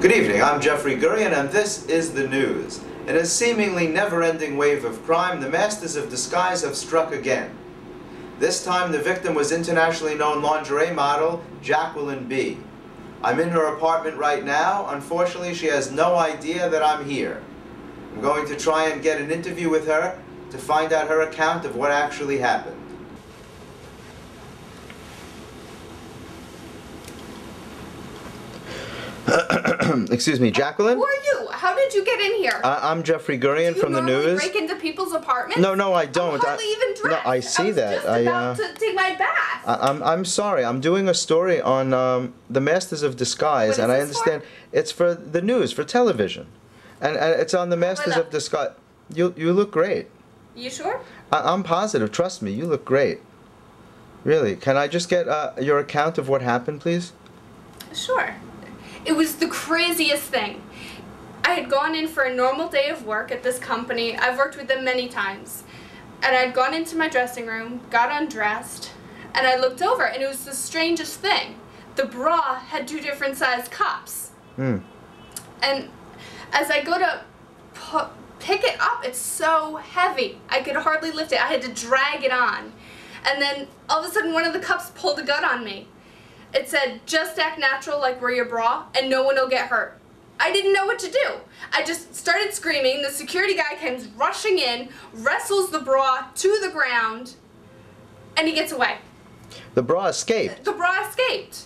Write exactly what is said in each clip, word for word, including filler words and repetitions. Good evening, I'm Jeffrey Gurian and this is the news. In a seemingly never-ending wave of crime, the Masters of Disguise have struck again. This time the victim was internationally known lingerie model Jacqueline B. I'm in her apartment right now. Unfortunately, she has no idea that I'm here. I'm going to try and get an interview with her to find out her account of what actually happened. Excuse me, Jacqueline? Who are you? How did you get in here? Uh, I'm Jeffrey Gurian from the news. Do you break into people's apartments? No, no, I don't. I'm hardly I, even dressed. No, I see I that. Just I was uh, about to take my bath. I, I'm, I'm sorry. I'm doing a story on um, The Masters of Disguise. What is and this I understand for? It's for the news, for television. And, and it's on The Masters of Disguise. You, you look great. You sure? I, I'm positive. Trust me. You look great. Really. Can I just get uh, your account of what happened, please? Sure. It was the craziest thing. I had gone in for a normal day of work at this company. I've worked with them many times. And I'd gone into my dressing room, got undressed, and I looked over, and it was the strangest thing. The bra had two different sized cups. Mm. And as I go to pu- pick it up, it's so heavy. I could hardly lift it. I had to drag it on. And then all of a sudden, one of the cups pulled a gun on me. It said, "Just act natural like wear your bra and no one will get hurt." I didn't know what to do. I just started screaming. The security guy comes rushing in, wrestles the bra to the ground, and he gets away. The bra escaped? The bra escaped.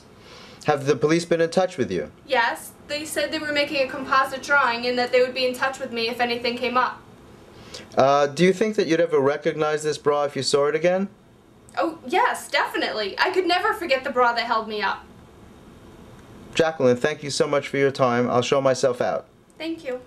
Have the police been in touch with you? Yes. They said they were making a composite drawing and that they would be in touch with me if anything came up. Uh, do you think that you'd ever recognize this bra if you saw it again? Oh, yes, definitely. I could never forget the bra that held me up. Jacqueline, thank you so much for your time. I'll show myself out. Thank you.